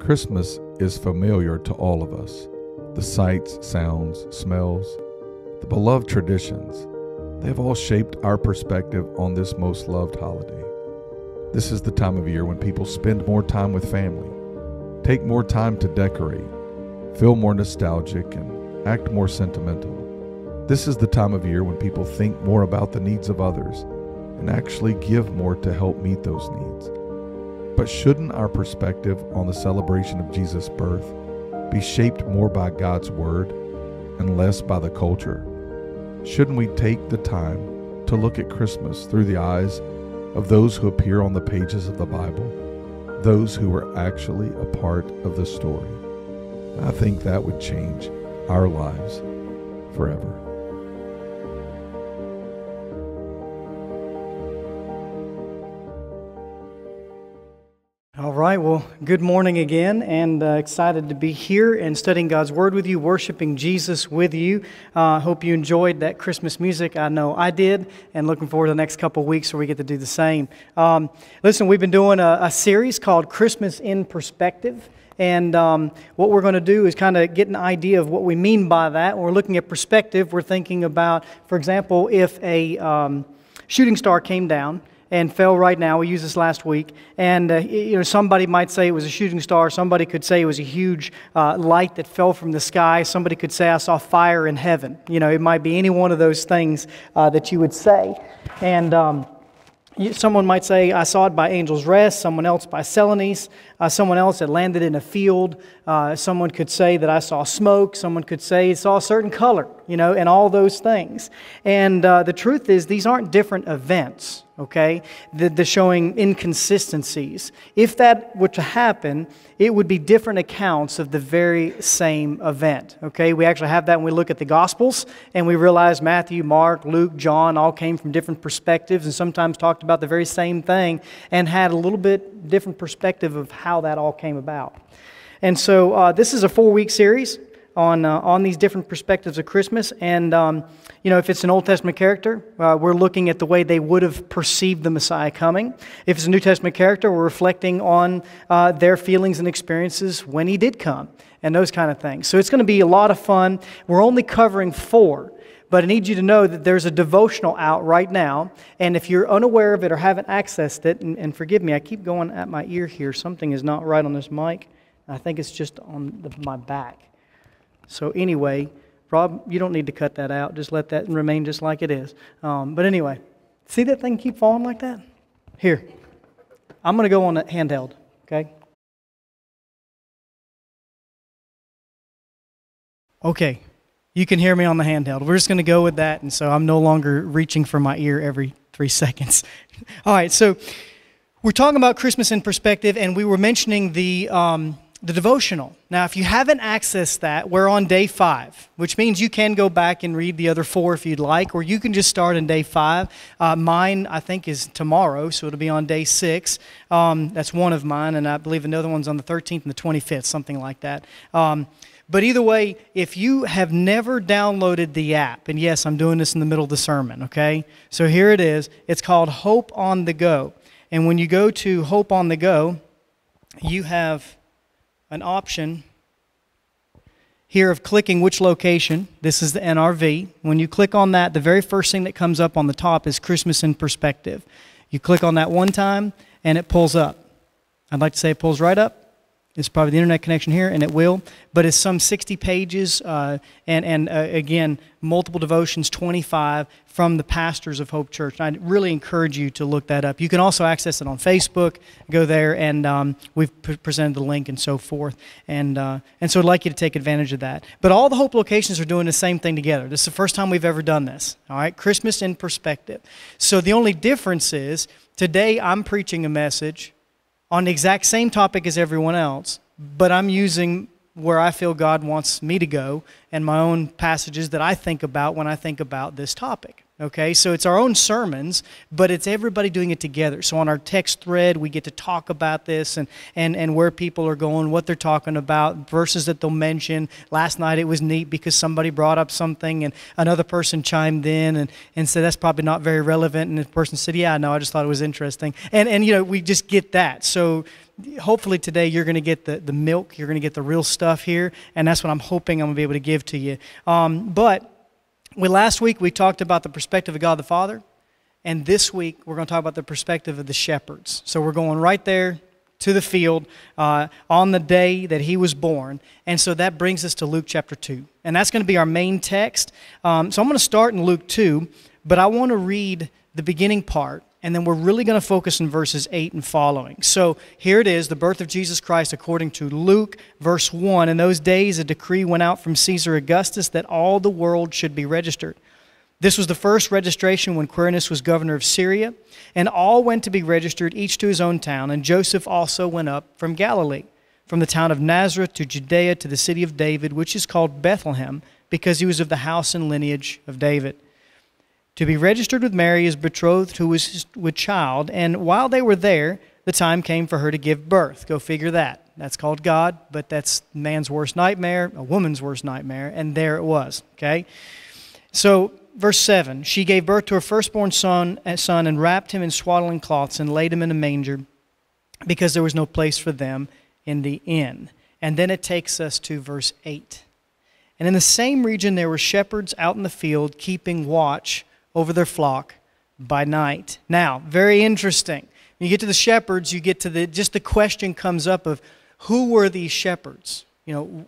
Christmas is familiar to all of us. The sights, sounds, smells, the beloved traditions, they have all shaped our perspective on this most loved holiday. This is the time of year when people spend more time with family, take more time to decorate, feel more nostalgic, and act more sentimental. This is the time of year when people think more about the needs of others and actually give more to help meet those needs. But shouldn't our perspective on the celebration of Jesus' birth be shaped more by God's Word and less by the culture? Shouldn't we take the time to look at Christmas through the eyes of those who appear on the pages of the Bible, those who were actually a part of the story? I think that would change our lives forever. All right, well, good morning again, and excited to be here and studying God's Word with you, worshiping Jesus with you. Hope you enjoyed that Christmas music. I know I did, and looking forward to the next couple of weeks where we get to do the same. Listen, we've been doing a series called Christmas in Perspective. And what we're going to do is kind of get an idea of what we mean by that. When we're looking at perspective, we're thinking about, for example, if a shooting star came down and fell right now. We used this last week. And somebody might say it was a shooting star. Somebody could say it was a huge light that fell from the sky. Somebody could say, I saw fire in heaven. You know, it might be any one of those things that you would say. And someone might say, I saw it by Angel's Rest, someone else by Selenice, someone else that landed in a field, someone could say that I saw smoke, someone could say it saw a certain color, and all those things. And the truth is, these aren't different events, okay? They're showing inconsistencies. If that were to happen, it would be different accounts of the very same event, okay? We actually have that when we look at the Gospels, and we realize Matthew, Mark, Luke, John all came from different perspectives and sometimes talked about the very same thing and had a little bit different perspective of how that all came about. And so this is a 4-week series on these different perspectives of Christmas. And, if it's an Old Testament character, we're looking at the way they would have perceived the Messiah coming. If it's a New Testament character, we're reflecting on their feelings and experiences when he did come and those kind of things. So it's going to be a lot of fun. We're only covering 4. But I need you to know that there's a devotional out right now, and if you're unaware of it or haven't accessed it, and forgive me, I keep going at my ear here. Something is not right on this mic. I think it's just on my back. So anyway, Rob, you don't need to cut that out. Just let that remain just like it is. But anyway, see that thing keep falling like that? Here, I'm going to go on the handheld, okay? Okay. You can hear me on the handheld. We're just going to go with that, and so I'm no longer reaching for my ear every 3 seconds. All right, so we're talking about Christmas in perspective, and we were mentioning the devotional. Now, if you haven't accessed that, we're on day 5, which means you can go back and read the other 4 if you'd like, or you can just start on day 5. Mine, I think, is tomorrow, so it'll be on day 6. That's one of mine, and I believe another one's on the 13th and the 25th, something like that. But either way, if you have never downloaded the app, and yes, I'm doing this in the middle of the sermon, okay? So here it is. It's called Hope on the Go. And when you go to Hope on the Go, you have an option here of clicking which location. This is the NRV. When you click on that, the very first thing that comes up on the top is Christmas in Perspective. You click on that one time, and it pulls up. I'd like to say it pulls right up. It's probably the internet connection here, and it will. But it's some 60 pages, again, multiple devotions, 25 from the pastors of Hope Church. And I really encourage you to look that up. You can also access it on Facebook. Go there, and we've presented the link and so forth. And so I'd like you to take advantage of that. But all the Hope locations are doing the same thing together. This is the first time we've ever done this, all right? Christmas in Perspective. So the only difference is today I'm preaching a message on the exact same topic as everyone else, but I'm using where I feel God wants me to go and my own passages that I think about when I think about this topic, Okay, so it's our own sermons, but it's everybody doing it together. So on our text thread, we get to talk about this and where people are going, what they're talking about, verses that they'll mention. Last night it was neat because somebody brought up something and another person chimed in and said, that's probably not very relevant. And the person said, yeah, no, I just thought it was interesting. And you know, we just get that. So hopefully today you're going to get the milk, you're going to get the real stuff here, and that's what I'm hoping I'm going to be able to give to you. But last week we talked about the perspective of God the Father, and this week we're going to talk about the perspective of the shepherds. So we're going right there to the field on the day that he was born, and so that brings us to Luke chapter 2, and that's going to be our main text. So I'm going to start in Luke 2, but I want to read the beginning part, and then we're really going to focus in verses 8 and following. So here it is, the birth of Jesus Christ according to Luke, verse 1. In those days, a decree went out from Caesar Augustus that all the world should be registered. This was the first registration when Quirinius was governor of Syria, and all went to be registered, each to his own town. And Joseph also went up from Galilee, from the town of Nazareth to Judea to the city of David, which is called Bethlehem, because he was of the house and lineage of David, to be registered with Mary, his betrothed, who was with child. And while they were there, the time came for her to give birth. Go figure that. That's called God, but that's man's worst nightmare, a woman's worst nightmare, and there it was, okay? So, verse 7, she gave birth to her firstborn son and wrapped him in swaddling cloths and laid him in a manger because there was no place for them in the inn. And then it takes us to verse 8. And in the same region there were shepherds out in the field keeping watch over their flock by night. Now, very interesting. When you get to the shepherds, you get to the question comes up of who were these shepherds? You know,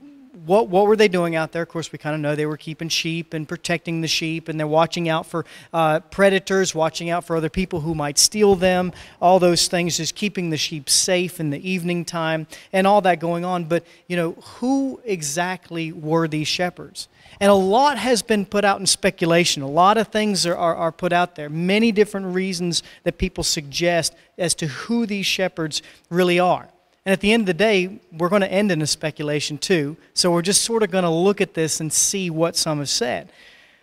what were they doing out there? Of course, we kind of know they were keeping sheep and protecting the sheep, and they're watching out for predators, watching out for other people who might steal them, all those things, just keeping the sheep safe in the evening time and all that going on. But, you know, who exactly were these shepherds? And a lot has been put out in speculation. A lot of things are put out there. Many different reasons that people suggest as to who these shepherds really are. And at the end of the day, we're going to end in a speculation too. So we're just sort of going to look at this and see what some have said.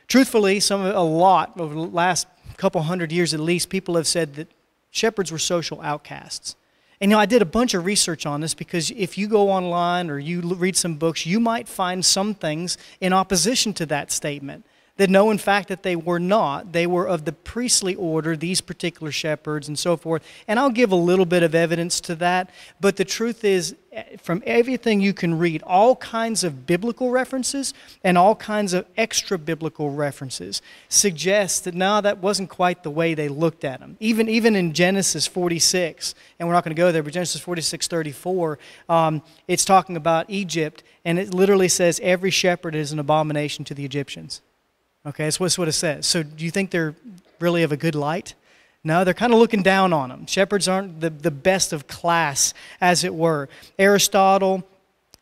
Truthfully, a lot over the last couple hundred years at least, people have said that shepherds were social outcasts. And, you know, I did a bunch of research on this because if you go online or you read some books, you might find some things in opposition to that statement. That no, in fact, that they were not. They were of the priestly order, these particular shepherds and so forth. And I'll give a little bit of evidence to that. But the truth is, from everything you can read, all kinds of biblical references and all kinds of extra-biblical references suggest that, no, that wasn't quite the way they looked at them. Even in Genesis 46, and we're not going to go there, but Genesis 46:34, it's talking about Egypt, and it literally says, every shepherd is an abomination to the Egyptians. Okay, that's what it says. So do you think they're really of a good light? No, they're kind of looking down on them. Shepherds aren't the best of class, as it were. Aristotle,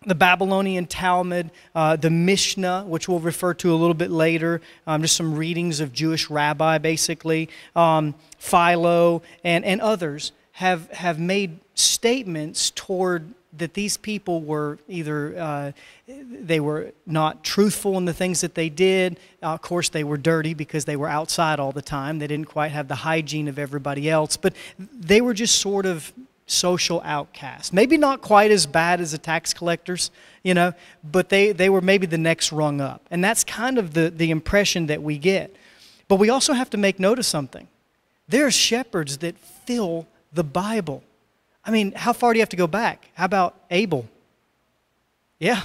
the Babylonian Talmud, the Mishnah, which we'll refer to a little bit later, just some readings of Jewish rabbi, basically, Philo, and others have made statements toward that these people were either, they were not truthful in the things that they did. Of course, they were dirty because they were outside all the time. They didn't quite have the hygiene of everybody else. But they were just sort of social outcasts. Maybe not quite as bad as the tax collectors, you know, but they were maybe the next rung up. And that's kind of the impression that we get. But we also have to make note of something. There are shepherds that fill the Bible. I mean, how far do you have to go back? How about Abel? Yeah,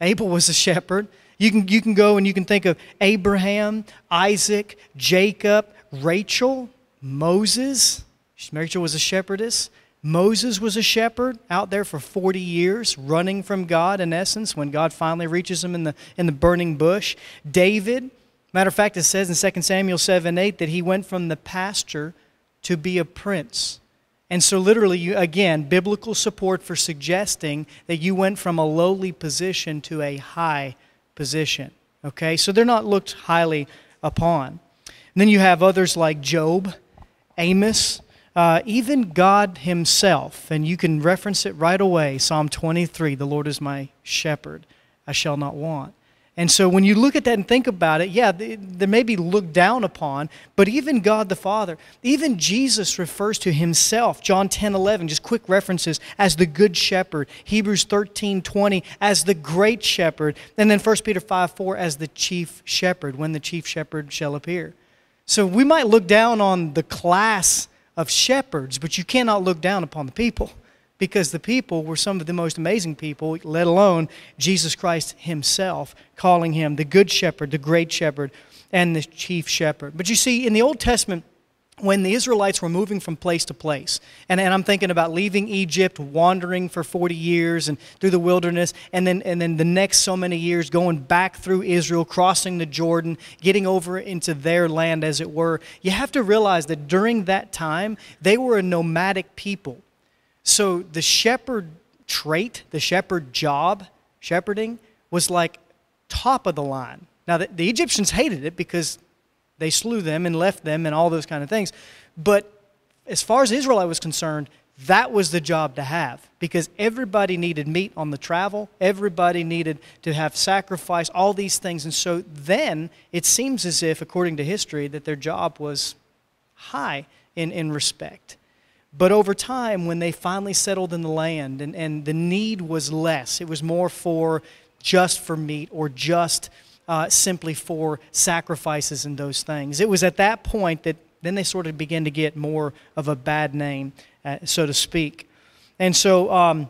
Abel was a shepherd. You can go and you can think of Abraham, Isaac, Jacob, Rachel, Moses. Rachel was a shepherdess. Moses was a shepherd out there for 40 years, running from God in essence, when God finally reaches him in the burning bush. David, matter of fact, it says in 2 Samuel 7:8 that he went from the pasture to be a prince. And so literally, again, biblical support for suggesting that you went from a lowly position to a high position, okay? So they're not looked highly upon. And then you have others like Job, Amos, even God himself. And you can reference it right away, Psalm 23, the Lord is my shepherd, I shall not want. And so when you look at that and think about it, yeah, they may be looked down upon, but even God the Father, even Jesus refers to himself, John 10:11, just quick references, as the good shepherd, Hebrews 13:20, as the great shepherd, and then 1 Peter 5:4, as the chief shepherd, when the chief shepherd shall appear. So we might look down on the class of shepherds, but you cannot look down upon the people, because the people were some of the most amazing people, let alone Jesus Christ himself, calling him the good shepherd, the great shepherd, and the chief shepherd. But you see, in the Old Testament, when the Israelites were moving from place to place, and I'm thinking about leaving Egypt, wandering for 40 years and through the wilderness, and then the next so many years going back through Israel, crossing the Jordan, getting over into their land, as it were, you have to realize that during that time, they were a nomadic people. So the shepherd trait, the shepherd job, shepherding, was like top of the line. Now, the Egyptians hated it because they slew them and left them and all those kind of things. But as far as Israelite was concerned, that was the job to have, because everybody needed meat on the travel. Everybody needed to have sacrifice, all these things. And so then it seems as if, according to history, that their job was high in respect. But over time, when they finally settled in the land and the need was less, it was more for just for meat or just simply for sacrifices and those things. It was at that point that then they sort of began to get more of a bad name, so to speak. And so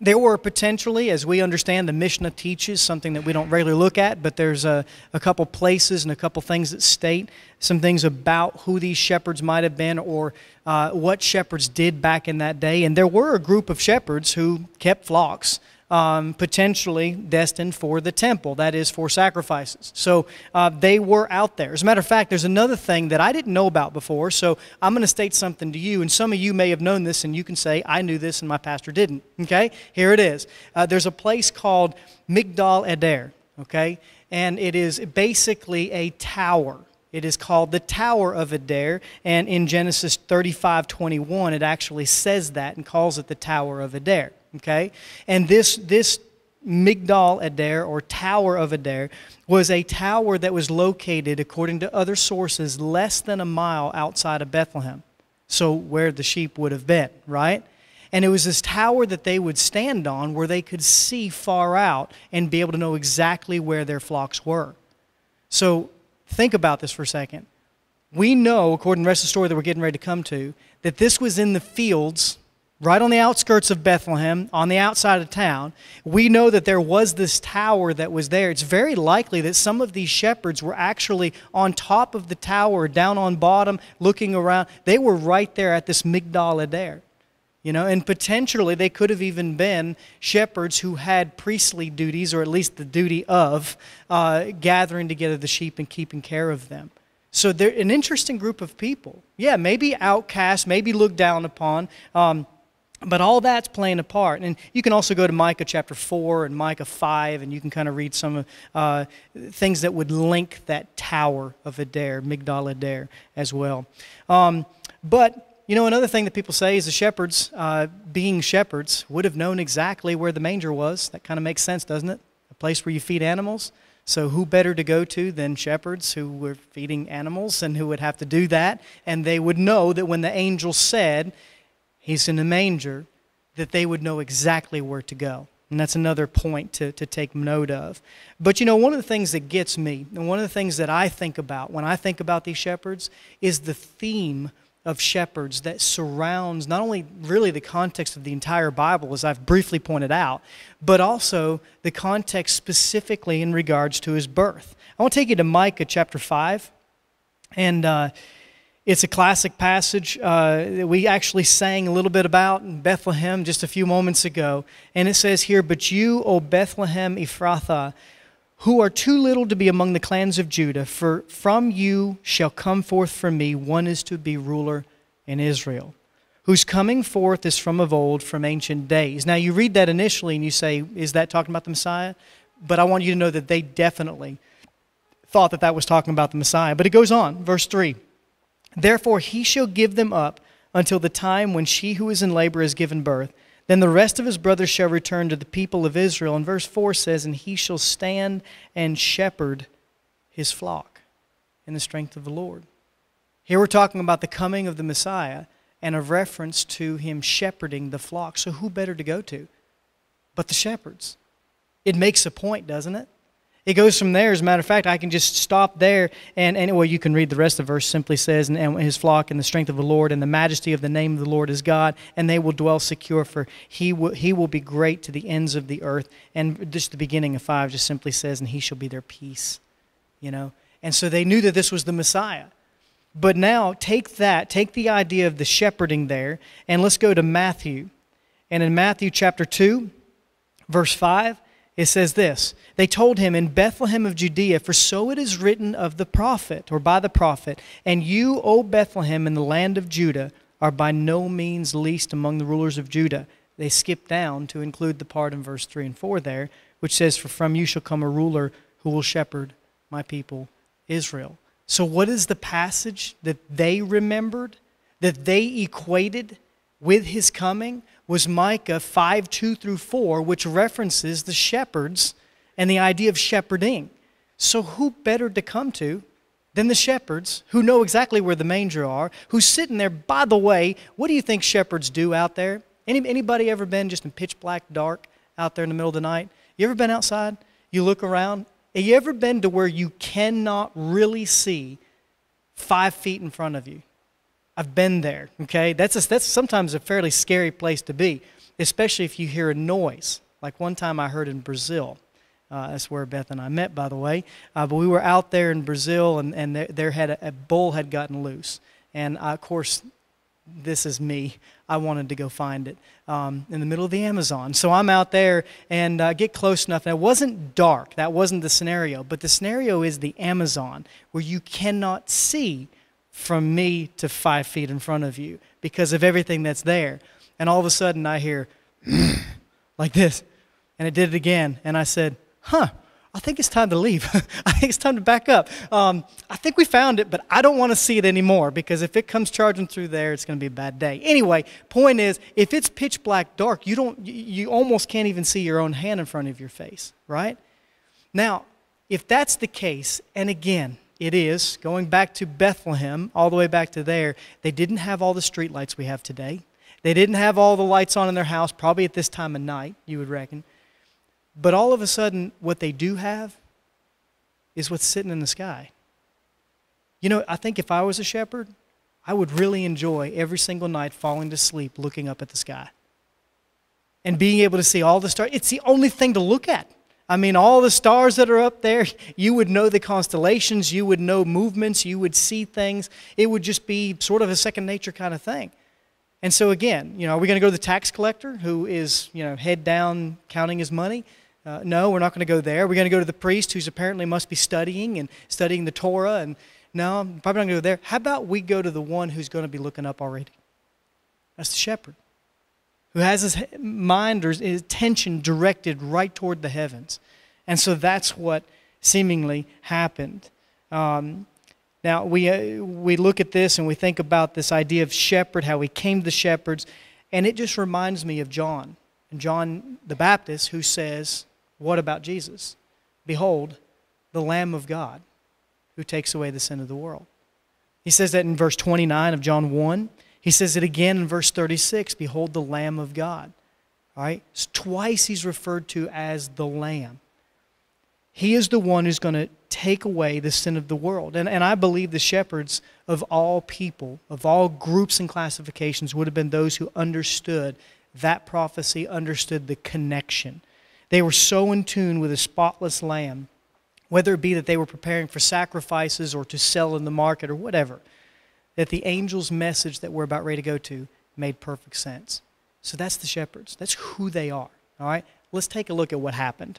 there were potentially, as we understand, the Mishnah teaches something that we don't regularly look at, but there's a couple places and a couple things that state some things about who these shepherds might have been or what shepherds did back in that day. And there were a group of shepherds who kept flocks, potentially destined for the temple, that is, for sacrifices. So they were out there. As a matter of fact, there's another thing that I didn't know about before, so I'm going to state something to you, and some of you may have known this, and you can say, I knew this and my pastor didn't. Okay? Here it is. There's a place called Tower of Adair, okay? And it is basically a tower. It is called the Tower of Adair, and in Genesis 35:21, it actually says that and calls it the Tower of Adair. Okay, and this Migdal Adair, or Tower of Adair, was a tower that was located, according to other sources, less than a mile outside of Bethlehem, so where the sheep would have been, right? And it was this tower that they would stand on where they could see far out and be able to know exactly where their flocks were. So think about this for a second. We know, according to the rest of the story that we're getting ready to come to, that this was in the fields, right on the outskirts of Bethlehem, on the outside of town. We know that there was this tower that was there. It's very likely that some of these shepherds were actually on top of the tower, down on bottom, looking around. They were right there at this Migdal Adair, you know, and potentially they could have even been shepherds who had priestly duties, or at least the duty of gathering together the sheep and keeping care of them. So they're an interesting group of people. Yeah, maybe outcast, maybe looked down upon, but all that's playing a part. And you can also go to Micah chapter 4 and Micah 5, and you can kind of read some things that would link that Tower of Adair, Migdal Adair, as well. But, you know, another thing that people say is the shepherds, being shepherds, would have known exactly where the manger was. That kind of makes sense, doesn't it? A place where you feed animals. So who better to go to than shepherds who were feeding animals and who would have to do that? And they would know that when the angel said, he's in the manger, that they would know exactly where to go. And that's another point to take note of. But, you know, one of the things that gets me, and one of the things that I think about when I think about these shepherds, is the theme of shepherds that surrounds not only really the context of the entire Bible, as I've briefly pointed out, but also the context specifically in regards to his birth. I want to take you to Micah chapter 5, and it's a classic passage that we actually sang a little bit about in Bethlehem just a few moments ago. And it says here, "But you, O Bethlehem Ephrathah, who are too little to be among the clans of Judah, for from you shall come forth from me one is to be ruler in Israel, whose coming forth is from of old, from ancient days." Now you read that initially and you say, is that talking about the Messiah? But I want you to know that they definitely thought that that was talking about the Messiah. But it goes on, verse 3. "Therefore he shall give them up until the time when she who is in labor is given birth. Then the rest of his brothers shall return to the people of Israel. And verse 4 says, and he shall stand and shepherd his flock in the strength of the Lord. Here we're talking about the coming of the Messiah and a reference to him shepherding the flock. So who better to go to but the shepherds? It makes a point, doesn't it? It goes from there. As a matter of fact, I can just stop there. And well, you can read the rest of the verse. Simply says, and his flock and the strength of the Lord and the majesty of the name of the Lord is God, and they will dwell secure, for he will be great to the ends of the earth. And just the beginning of 5 just simply says, and he shall be their peace. You know? And so they knew that this was the Messiah. But now take that, take the idea of the shepherding there, and let's go to Matthew. And in Matthew chapter 2, verse 5, it says this, they told him, in Bethlehem of Judea, for so it is written of the prophet, or by the prophet, and you, O Bethlehem, in the land of Judah, are by no means least among the rulers of Judah. They skip down to include the part in verse 3 and 4 there, which says, for from you shall come a ruler who will shepherd my people Israel. So what is the passage that they remembered, that they equated with his coming? Was Micah 5:2 through 4, which references the shepherds and the idea of shepherding. So who better to come to than the shepherds, who know exactly where the manger are, who's sitting there. By the way, what do you think shepherds do out there? Anybody ever been just in pitch black dark out there in the middle of the night? You ever been outside? You look around. Have you ever been to where you cannot really see 5 feet in front of you? I've been there, okay? That's sometimes a fairly scary place to be, especially if you hear a noise. Like one time I heard in Brazil. That's where Beth and I met, by the way. But we were out there in Brazil, and there had a bull had gotten loose. And, of course, this is me. I wanted to go find it in the middle of the Amazon. So I'm out there and get close enough. Now, it wasn't dark. That wasn't the scenario. But the scenario is the Amazon, where you cannot see from me to 5 feet in front of you because of everything that's there. And all of a sudden I hear like this, and it did it again. And I said, I think it's time to leave. I think it's time to back up. I think we found it, but I don't want to see it anymore, because if it comes charging through there, it's going to be a bad day. Anyway, point is, if it's pitch black dark, you almost can't even see your own hand in front of your face, right? Now, if that's the case, and again, it is, going back to Bethlehem, all the way back to there, they didn't have all the street lights we have today. They didn't have all the lights on in their house, probably at this time of night, you would reckon. But all of a sudden, what they do have is what's sitting in the sky. You know, I think if I was a shepherd, I would really enjoy every single night falling to sleep looking up at the sky and being able to see all the stars. It's the only thing to look at. I mean, all the stars that are up there, you would know the constellations, you would know movements, you would see things. It would just be sort of a second nature kind of thing. And so again, you know, are we going to go to the tax collector who is, you know, head down counting his money? No, we're not going to go there. We're going to go to the priest who's apparently must be studying the Torah. And no, I'm probably not going to go there. How about we go to the one who's going to be looking up already? That's the shepherd, who has his mind or his attention directed right toward the heavens. And so that's what seemingly happened. Now, we look at this and we think about this idea of shepherd, how we came to the shepherds, and it just reminds me of John. And John the Baptist, who says, what about Jesus? Behold, the Lamb of God, who takes away the sin of the world. He says that in verse 29 of John 1. He says it again in verse 36, behold the Lamb of God. All right? Twice he's referred to as the Lamb. He is the one who's going to take away the sin of the world. And I believe the shepherds of all people, of all groups and classifications, would have been those who understood that prophecy, understood the connection. They were so in tune with a spotless lamb, whether it be that they were preparing for sacrifices or to sell in the market or whatever, that the angel's message that we're about ready to go to made perfect sense. So that's the shepherds. That's who they are. All right? Let's take a look at what happened.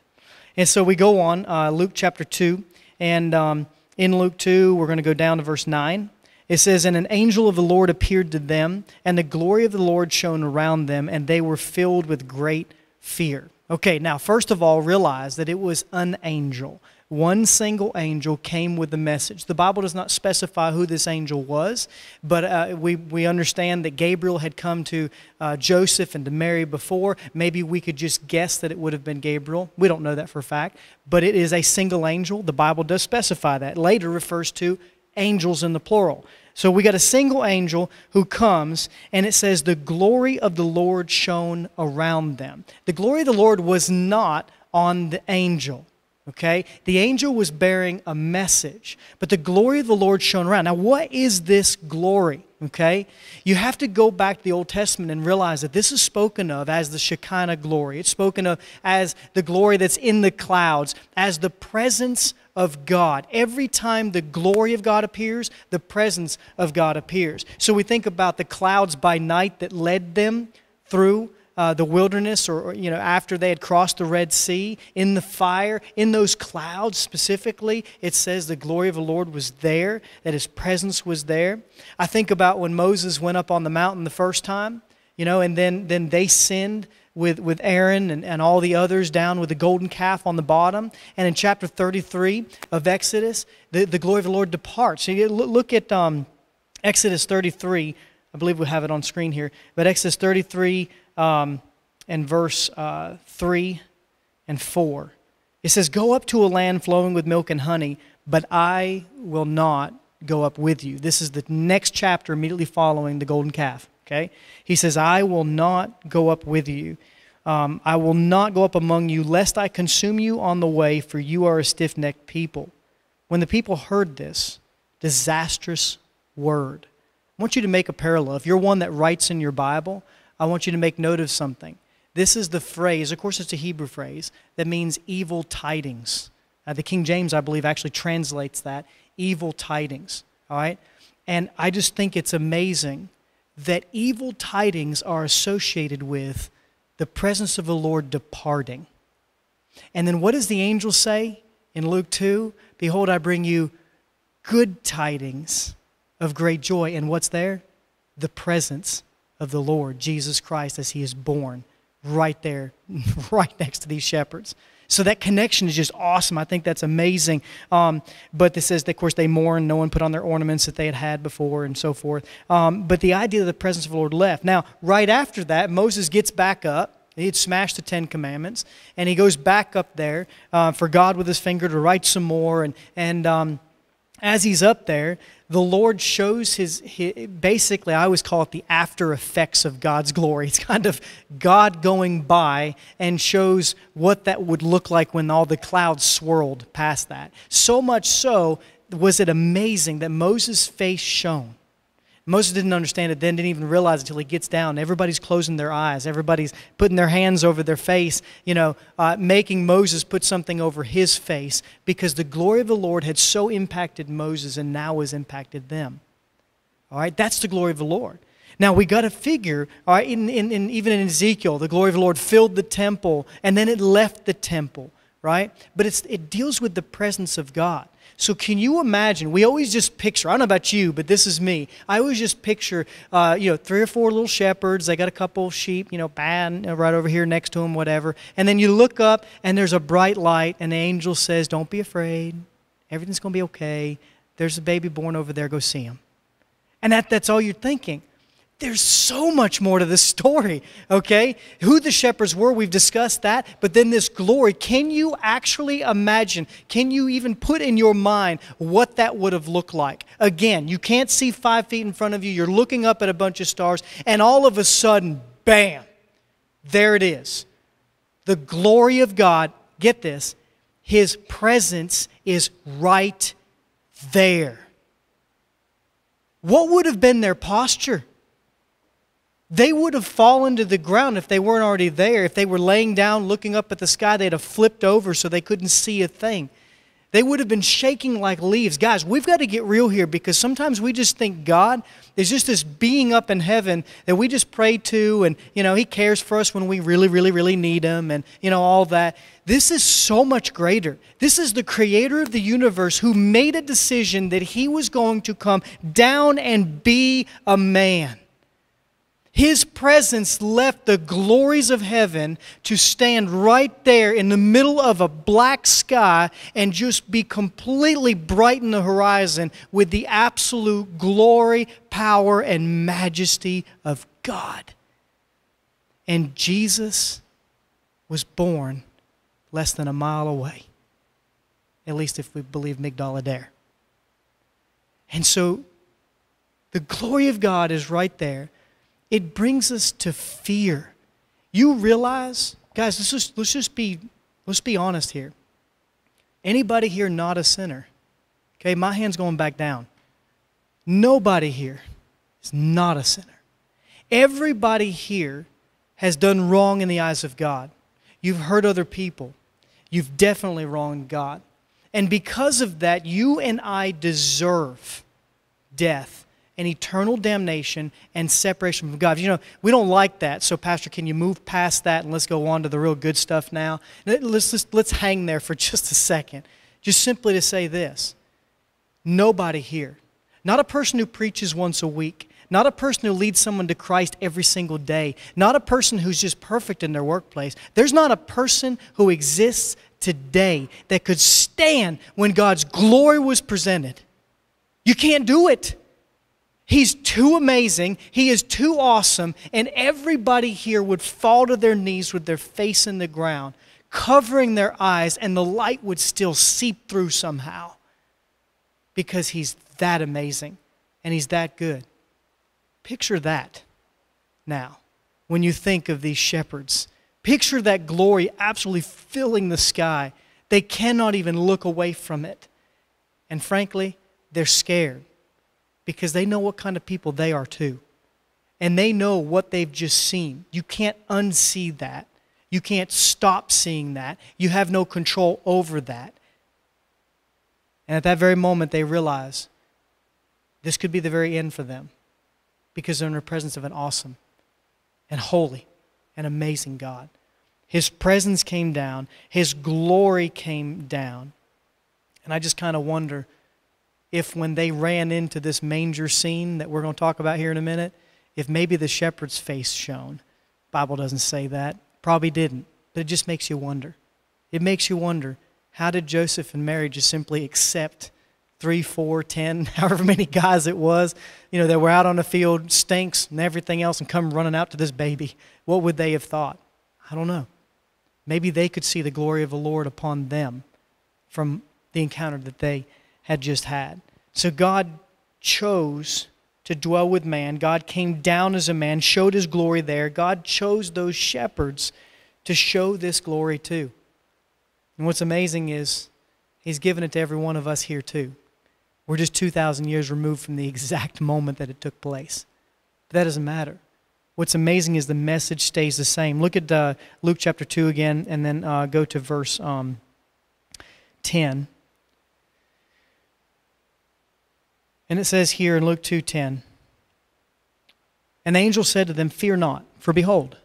And so we go on, Luke chapter 2. And in Luke 2, we're going to go down to verse 9. It says, and an angel of the Lord appeared to them, and the glory of the Lord shone around them, and they were filled with great fear. Okay, now first of all, realize that it was an angel. one single angel came with the message. The Bible does not specify who this angel was, but we understand that Gabriel had come to Joseph and to Mary before. Maybe we could just guess that it would have been Gabriel. We don't know that for a fact, but it is a single angel. The Bible does specify that. Later refers to angels in the plural. So we got a single angel who comes, and it says, the glory of the Lord shone around them. The glory of the Lord was not on the angel, okay? The angel was bearing a message, but the glory of the Lord shone around. Now, what is this glory, okay? You have to go back to the Old Testament and realize that this is spoken of as the Shekinah glory. It's spoken of as the glory that's in the clouds, as the presence of God. Every time the glory of God appears, the presence of God appears. So we think about the clouds by night that led them through the wilderness, or you know, after they had crossed the Red Sea, in the fire, in those clouds specifically, it says the glory of the Lord was there, that His presence was there. I think about when Moses went up on the mountain the first time, you know, and then they sinned with Aaron and all the others down with the golden calf on the bottom. And in chapter 33 of Exodus, the glory of the Lord departs. So you look at Exodus 33. I believe we have it on screen here. But Exodus 33 and verse 3 and 4. It says, "Go up to a land flowing with milk and honey, but I will not go up with you." This is the next chapter immediately following the golden calf. Okay? He says, "I will not go up with you. I will not go up among you, lest I consume you on the way, for you are a stiff-necked people." When the people heard this disastrous word, I want you to make a parallel. If you're one that writes in your Bible, I want you to make note of something. This is the phrase, of course it's a Hebrew phrase, that means evil tidings. The King James, I believe, actually translates that, evil tidings. All right? And I just think it's amazing that evil tidings are associated with the presence of the Lord departing. And then what does the angel say in Luke 2? "Behold, I bring you good tidings of great joy." And what's there? The presence of the Lord, Jesus Christ, as He is born right there, right next to these shepherds. So that connection is just awesome. I think that's amazing. But this says, that, of course, they mourned. No one put on their ornaments that they had had before and so forth. But the idea of the presence of the Lord left. Now, right after that, Moses gets back up. He had smashed the 10 Commandments. And he goes back up there for God with His finger to write some more. And as he's up there, the Lord shows his, basically, I always call it the after effects of God's glory. It's kind of God going by and shows what that would look like when all the clouds swirled past that. So much so was it amazing that Moses' face shone. Moses didn't understand it then, didn't even realize it until he gets down. Everybody's closing their eyes. Everybody's putting their hands over their face, you know, making Moses put something over his face, because the glory of the Lord had so impacted Moses and now has impacted them. All right, that's the glory of the Lord. Now, we got to figure, all right, even in Ezekiel, the glory of the Lord filled the temple, and then it left the temple, right? But it deals with the presence of God. So can you imagine, we always just picture, I don't know about you, but this is me. I always just picture, you know, 3 or 4 little shepherds. They got a couple sheep, you know, band right over here next to them, whatever. And then you look up and there's a bright light and the angel says, "Don't be afraid. Everything's going to be okay. There's a baby born over there. Go see him." And that's all you're thinking. There's so much more to this story, okay? Who the shepherds were, we've discussed that, but then this glory, can you actually imagine, can you even put in your mind what that would have looked like? Again, you can't see 5 feet in front of you, you're looking up at a bunch of stars, and all of a sudden, bam, there it is. The glory of God, get this, His presence is right there. What would have been their posture? They would have fallen to the ground if they weren't already there. If they were laying down looking up at the sky, they'd have flipped over so they couldn't see a thing. They would have been shaking like leaves. Guys, we've got to get real here, because sometimes we just think God is just this being up in heaven that we just pray to, and, you know, He cares for us when we really, really, really need Him, and, you know, all that. This is so much greater. This is the Creator of the universe who made a decision that He was going to come down and be a man. His presence left the glories of heaven to stand right there in the middle of a black sky and just be completely brighten the horizon with the absolute glory, power, and majesty of God. And Jesus was born less than a mile away, at least if we believe Migdal Adair. And so the glory of God is right there. It brings us to fear. You realize, guys, let's just be honest here. Anybody here not a sinner? Okay, my hand's going back down. Nobody here is not a sinner. Everybody here has done wrong in the eyes of God. You've hurt other people. You've definitely wronged God. And because of that, you and I deserve death and eternal damnation and separation from God. You know, we don't like that. So, Pastor, can you move past that and let's go on to the real good stuff now? Let's hang there for just a second. Just simply to say this. Nobody here, not a person who preaches once a week, not a person who leads someone to Christ every single day, not a person who's just perfect in their workplace. There's not a person who exists today that could stand when God's glory was presented. You can't do it. He's too amazing. He is too awesome. And everybody here would fall to their knees with their face in the ground, covering their eyes, and the light would still seep through somehow because He's that amazing and He's that good. Picture that now when you think of these shepherds. Picture that glory absolutely filling the sky. They cannot even look away from it. And frankly, they're scared because they know what kind of people they are too. And they know what they've just seen. You can't unsee that. You can't stop seeing that. You have no control over that. And at that very moment, they realize this could be the very end for them because they're in the presence of an awesome and holy and amazing God. His presence came down. His glory came down. And I just kind of wonder if when they ran into this manger scene that we're going to talk about here in a minute, if maybe the shepherd's face shone. The Bible doesn't say that. Probably didn't. But it just makes you wonder. It makes you wonder, how did Joseph and Mary just simply accept 3, 4, 10, however many guys it was, you know, that were out on the field, stinks and everything else, and come running out to this baby? What would they have thought? I don't know. Maybe they could see the glory of the Lord upon them from the encounter that they had just had. So God chose to dwell with man. God came down as a man, showed His glory there. God chose those shepherds to show this glory too. And what's amazing is He's given it to every one of us here too. We're just 2,000 years removed from the exact moment that it took place. But that doesn't matter. What's amazing is the message stays the same. Look at Luke chapter 2 again, and then go to verse 10. And it says here in Luke 2:10, "An angel said to them, 'Fear not, for behold,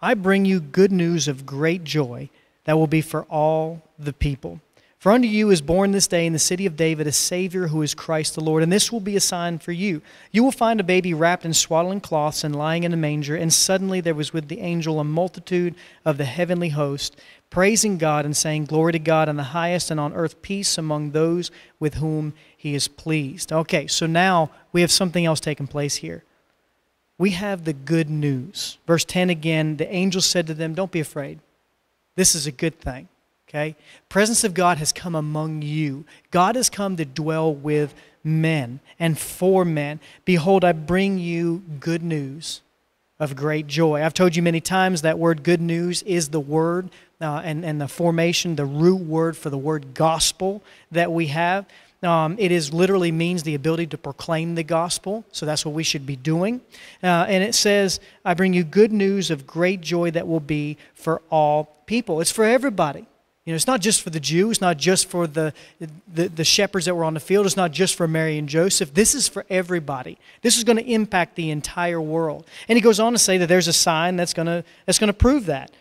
I bring you good news of great joy that will be for all the people. For unto you is born this day in the city of David a Savior who is Christ the Lord, and this will be a sign for you. You will find a baby wrapped in swaddling cloths and lying in a manger.' And suddenly there was with the angel a multitude of the heavenly host, praising God and saying, 'Glory to God in the highest, and on earth peace among those with whom He is pleased.'" Okay, so now we have something else taking place here. We have the good news. Verse 10 again, "The angel said to them, 'Don't be afraid. This is a good thing.'" Okay? Presence of God has come among you. God has come to dwell with men and for men. "Behold, I bring you good news of great joy." I've told you many times that word good news is the word and the formation, the root word for the word gospel that we have. It is literally means the ability to proclaim the gospel. So that's what we should be doing. And it says, "I bring you good news of great joy that will be for all people." It's for everybody. You know, it's not just for the Jew. It's not just for the shepherds that were on the field. It's not just for Mary and Joseph. This is for everybody. This is going to impact the entire world. And he goes on to say that there's a sign that's going to prove that.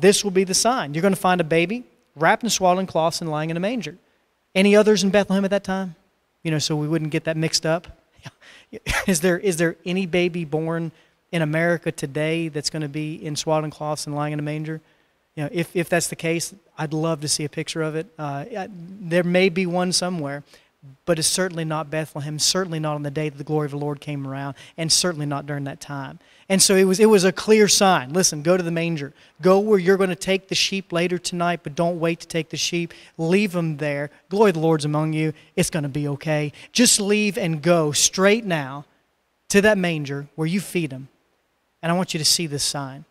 "This will be the sign. You're going to find a baby wrapped in swaddling cloths and lying in a manger." Any others in Bethlehem at that time? You know, so we wouldn't get that mixed up. Is there any baby born in America today that's going to be in swaddling cloths and lying in a manger. You know, if that's the case, I'd love to see a picture of it. There may be one somewhere, but it's certainly not Bethlehem, certainly not on the day that the glory of the Lord came around, and certainly not during that time. And so it was a clear sign. Listen, go to the manger. Go where you're going to take the sheep later tonight, but don't wait to take the sheep. Leave them there. Glory of the Lord's among you. It's going to be okay. Just leave and go straight now to that manger where you feed them. And I want you to see this sign.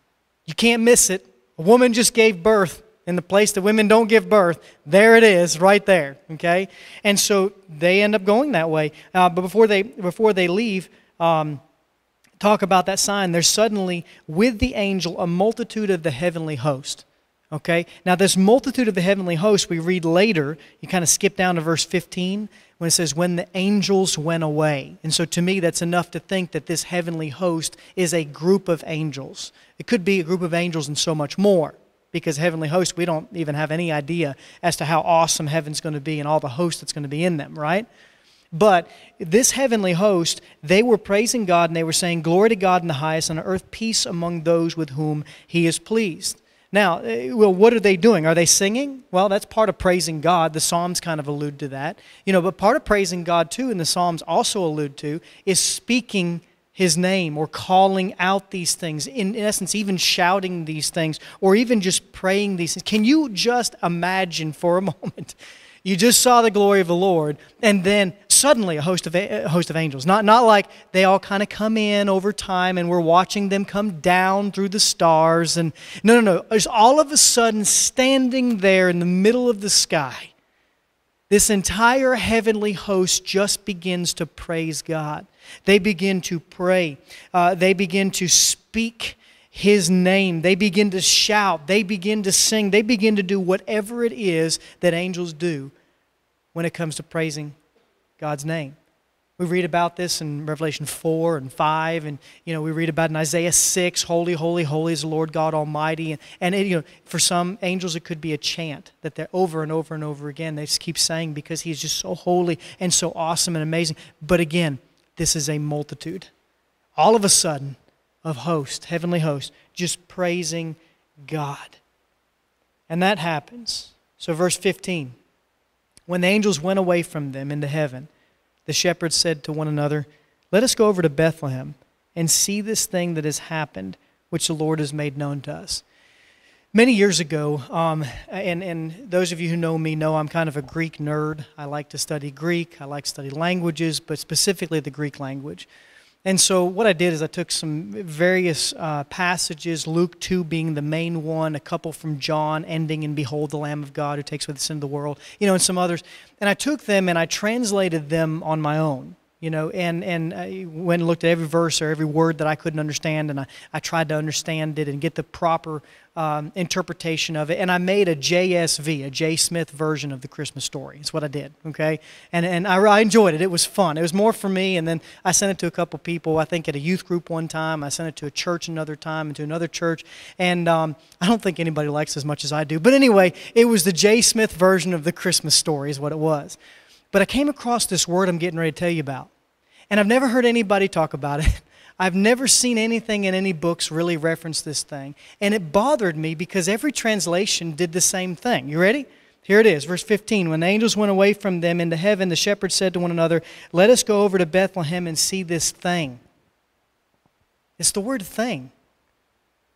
You can't miss it. A woman just gave birth. In the place that women don't give birth, there it is, right there, okay? And so they end up going that way. But before they leave, talk about that sign. There's suddenly, with the angel, a multitude of the heavenly host, okay? Now, this multitude of the heavenly host, we read later, you kind of skip down to verse 15, when it says, when the angels went away. And so to me, that's enough to think that this heavenly host is a group of angels. It could be a group of angels and so much more. Because heavenly host, we don't even have any idea as to how awesome heaven's going to be and all the host that's going to be in them, right? But this heavenly host, they were praising God and they were saying, glory to God in the highest, and on earth peace among those with whom he is pleased. Now, well, what are they doing? Are they singing? Well, that's part of praising God. The Psalms kind of allude to that. You know, but part of praising God too, and the Psalms also allude to, is speaking His name, or calling out these things, in essence even shouting these things, or even just praying these things. Can you just imagine for a moment, you just saw the glory of the Lord, and then suddenly a host of angels. Not like they all kind of come in over time and we're watching them come down through the stars. And no. It's all of a sudden standing there in the middle of the sky. This entire heavenly host just begins to praise God. They begin to pray. They begin to speak His name. They begin to shout. They begin to sing. They begin to do whatever it is that angels do when it comes to praising God's name. We read about this in Revelation 4 and 5, and we read about it in Isaiah 6, holy, holy, holy is the Lord God Almighty. And for some angels, it could be a chant that they're over and over and over again. They just keep saying because He's just so holy and so awesome and amazing. But again, this is a multitude, all of a sudden, of hosts, heavenly hosts, just praising God. And that happens. So verse 15, when the angels went away from them into heaven, the shepherds said to one another, let us go over to Bethlehem and see this thing that has happened, which the Lord has made known to us. Many years ago, and those of you who know me know I'm kind of a Greek nerd. I like to study Greek. I like to study languages, but specifically the Greek language. And so what I did is I took some various passages, Luke 2 being the main one, a couple from John ending in behold the Lamb of God who takes away the sin of the world, and some others. And I took them and I translated them on my own. And I went and looked at every verse or every word that I couldn't understand, and I tried to understand it and get the proper interpretation of it. And I made a JSV, a J. Smith version of the Christmas story. That's what I did, okay? And I enjoyed it. It was fun. It was more for me, and then I sent it to a couple people, I think at a youth group one time. I sent it to a church another time and to another church. And I don't think anybody likes it as much as I do. But anyway, it was the J. Smith version of the Christmas story is what it was. But I came across this word I'm getting ready to tell you about. And I've never heard anybody talk about it. I've never seen anything in any books really reference this thing. And it bothered me because every translation did the same thing. You ready? Here it is, verse 15. When the angels went away from them into heaven, the shepherds said to one another, let us go over to Bethlehem and see this thing. It's the word thing.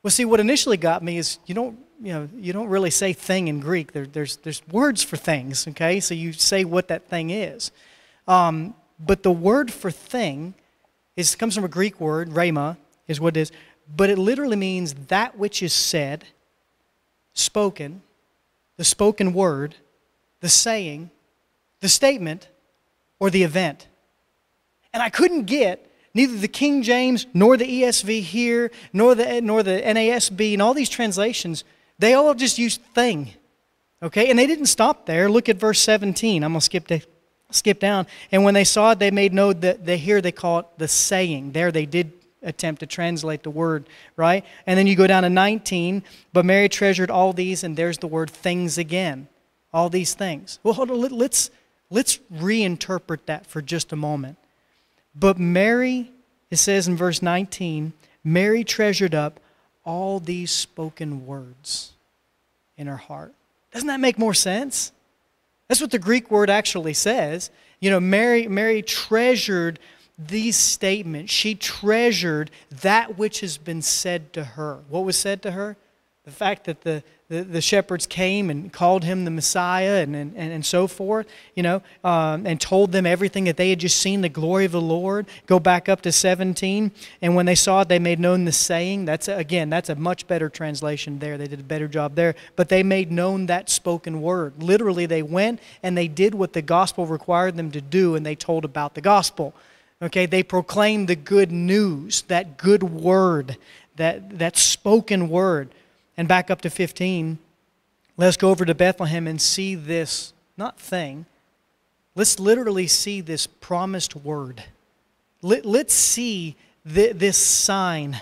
Well, see, what initially got me is you don't really say thing in Greek. There's words for things, okay? So you say what that thing is. But the word for thing comes from a Greek word, rhema is what it is, but it literally means that which is said, spoken, the spoken word, the saying, the statement, or the event. And I couldn't get neither the King James nor the ESV here, nor the NASB, and all these translations, they all just use thing, okay? And they didn't stop there. Look at verse 17. I'm going to skip down. And when they saw it, they made note that here they call it the saying. There they did attempt to translate the word, right? And then you go down to 19, but Mary treasured all these, and there's the word things again, all these things. Well, hold on, let's reinterpret that for just a moment. But Mary, it says in verse 19, Mary treasured up all these spoken words in her heart. Doesn't that make more sense? That's what the Greek word actually says. You know, Mary treasured these statements. She treasured that which has been said to her. What was said to her? The fact that the shepherds came and called him the Messiah and so forth, you know, and told them everything that they had just seen, the glory of the Lord. Go back up to 17. And when they saw it, they made known the saying. That's a much better translation there. They did a better job there. But they made known that spoken word. Literally, they went and they did what the gospel required them to do, and they told about the gospel. Okay, they proclaimed the good news, that good word, that spoken word. And back up to 15, let's go over to Bethlehem and see this, not thing, let's literally see this promised word. Let's see this sign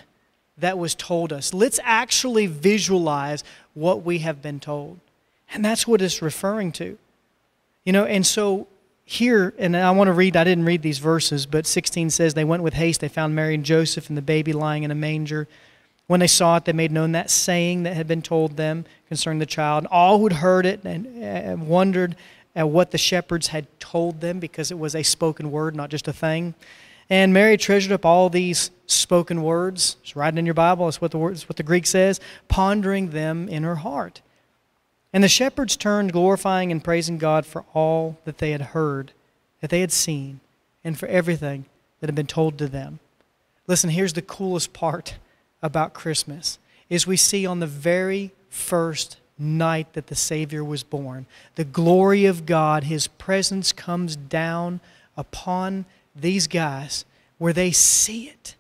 that was told us. Let's actually visualize what we have been told. And that's what it's referring to. You know, and so here, and I want to read, I didn't read these verses, but 16 says, they went with haste, they found Mary and Joseph and the baby lying in a manger. When they saw it, they made known that saying that had been told them concerning the child. And all who'd heard it and wondered at what the shepherds had told them, because it was a spoken word, not just a thing. And Mary treasured up all these spoken words. It's right in your Bible. It's what the Greek says. Pondering them in her heart. And the shepherds turned, glorifying and praising God for all that they had heard, that they had seen, and for everything that had been told to them. Listen, here's the coolest part about Christmas, is we see on the very first night that the Savior was born, the glory of God, His presence comes down upon these guys where they see it.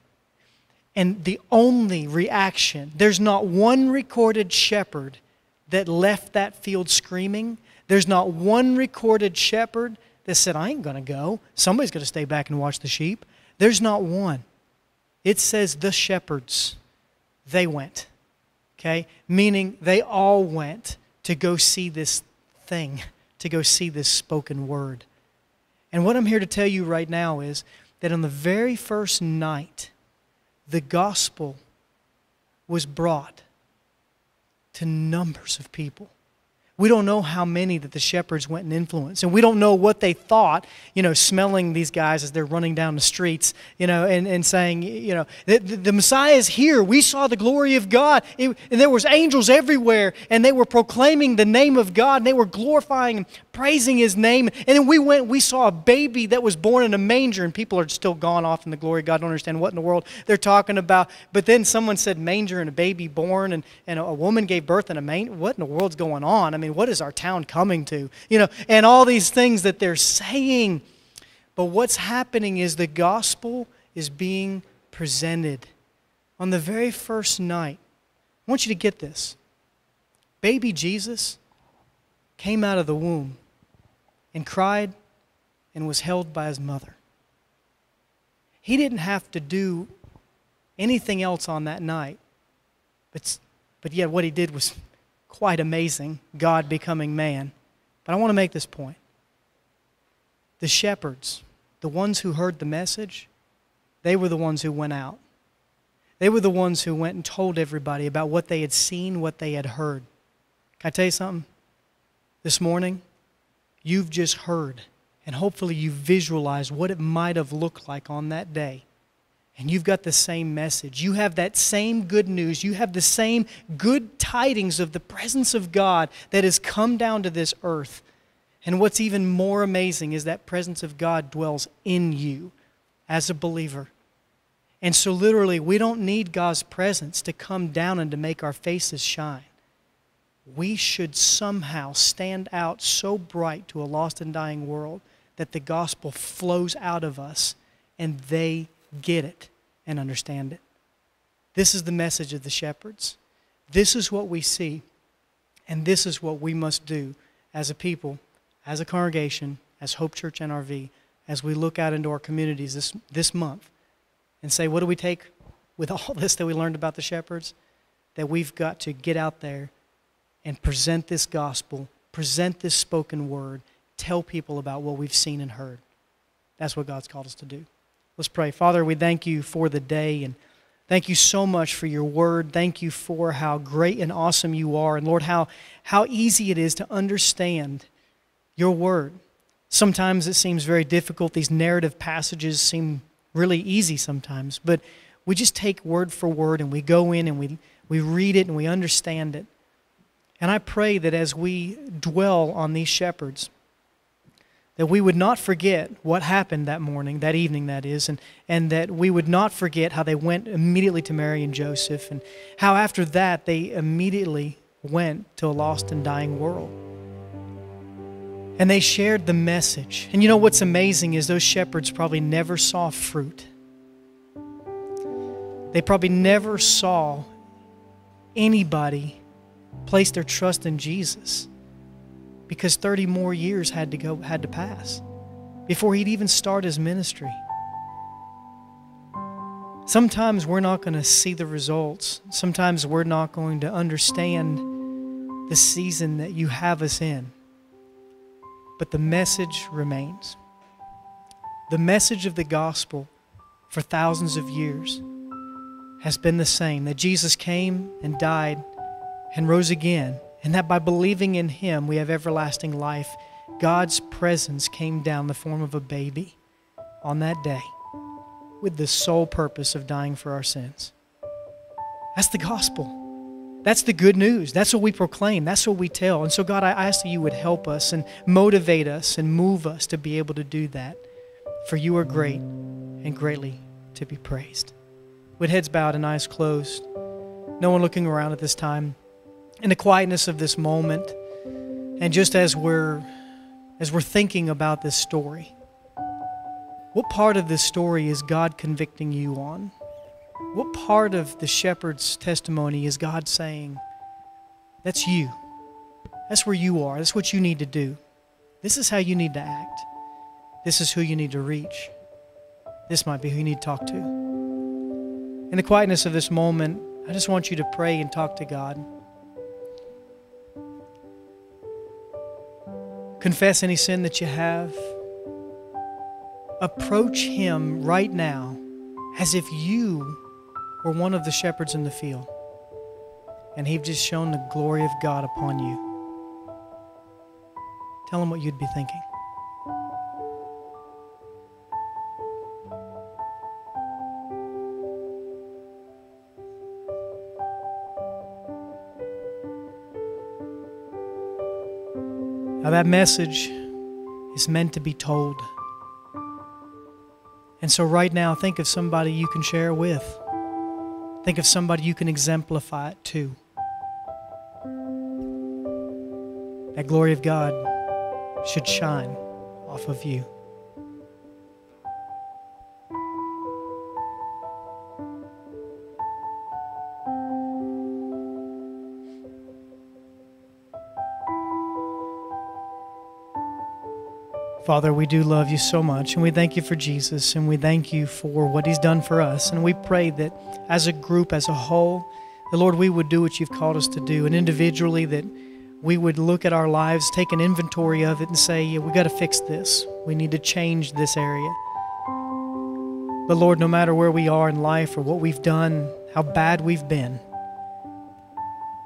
And the only reaction, there's not one recorded shepherd that left that field screaming. There's not one recorded shepherd that said, I ain't going to go. Somebody's going to stay back and watch the sheep. There's not one. It says the shepherds. They went, okay? Meaning they all went to go see this thing, to go see this spoken word. And what I'm here to tell you right now is that on the very first night, the gospel was brought to numbers of people. We don't know how many that the shepherds went and influenced. And we don't know what they thought, you know, smelling these guys as they're running down the streets, you know, and saying, you know, the Messiah is here. We saw the glory of God. And there was angels everywhere. And they were proclaiming the name of God. And they were glorifying and praising His name. And then we went, we saw a baby that was born in a manger. And people are still gone off in the glory of God. I don't understand what in the world they're talking about. But then someone said manger and a baby born. And a woman gave birth in a manger. What in the world's going on? I mean, what is our town coming to? You know, and all these things that they're saying. But what's happening is the gospel is being presented. On the very first night, I want you to get this. Baby Jesus came out of the womb and cried and was held by His mother. He didn't have to do anything else on that night. But yet what He did was quite amazing, God becoming man. But I want to make this point. The shepherds, the ones who heard the message, they were the ones who went out. They were the ones who went and told everybody about what they had seen, what they had heard. Can I tell you something? This morning, you've just heard, and hopefully you visualized what it might have looked like on that day. And you've got the same message. You have that same good news. You have the same good tidings of the presence of God that has come down to this earth. And what's even more amazing is that presence of God dwells in you as a believer. And so literally, we don't need God's presence to come down and to make our faces shine. We should somehow stand out so bright to a lost and dying world that the gospel flows out of us and they get it and understand it. This is the message of the shepherds. This is what we see, and this is what we must do as a people, as a congregation, as Hope Church NRV, as we look out into our communities this month and say, what do we take with all this that we learned about the shepherds? That we've got to get out there and present this gospel, present this spoken word, tell people about what we've seen and heard. That's what God's called us to do. Let's pray. Father, we thank You for the day, and Thank you so much for your word. Thank you for how great and awesome you are. And Lord, how easy it is to understand your word. Sometimes it seems very difficult. These narrative passages seem really easy sometimes, but we just take word for word and we go in and we read it and we understand it. And I pray that as we dwell on these shepherds, that we would not forget what happened that morning, that evening that is, and that we would not forget how they went immediately to Mary and Joseph, and how after that they immediately went to a lost and dying world. And they shared the message. And you know what's amazing is those shepherds probably never saw fruit. They probably never saw anybody place their trust in Jesus, because 30 more years had to pass before he'd even start his ministry. Sometimes we're not going to see the results. Sometimes we're not going to understand the season that you have us in. But the message remains. The message of the gospel for thousands of years has been the same, that Jesus came and died and rose again, and that by believing in him we have everlasting life. God's presence came down in the form of a baby on that day with the sole purpose of dying for our sins. That's the gospel. That's the good news. That's what we proclaim. That's what we tell. And so, God, I ask that you would help us and motivate us and move us to be able to do that. For you are great and greatly to be praised. With heads bowed and eyes closed, no one looking around at this time, in the quietness of this moment, and just as we're thinking about this story, what part of this story is God convicting you on? What part of the shepherd's testimony is God saying, that's you. That's where you are. That's what you need to do. This is how you need to act. This is who you need to reach. This might be who you need to talk to. In the quietness of this moment, I just want you to pray and talk to God. Confess any sin that you have. Approach him right now as if you were one of the shepherds in the field, and he've just shown the glory of God upon you. Tell him what you'd be thinking. Now that message is meant to be told. And so right now, think of somebody you can share with. Think of somebody you can exemplify it to. That glory of God should shine off of you. Father, we do love you so much, and we thank you for Jesus, and we thank you for what he's done for us. And we pray that as a group, as a whole, the Lord, we would do what you've called us to do, and individually that we would look at our lives, take an inventory of it and say, yeah, we got to fix this. We need to change this area. But Lord, no matter where we are in life or what we've done, how bad we've been,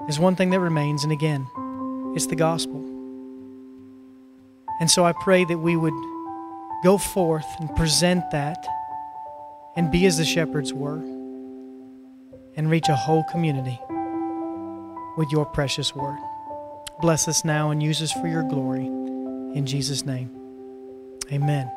there's one thing that remains, and again, it's the gospel. And so I pray that we would go forth and present that and be as the shepherds were and reach a whole community with your precious word. Bless us now and use us for your glory. In Jesus' name, amen.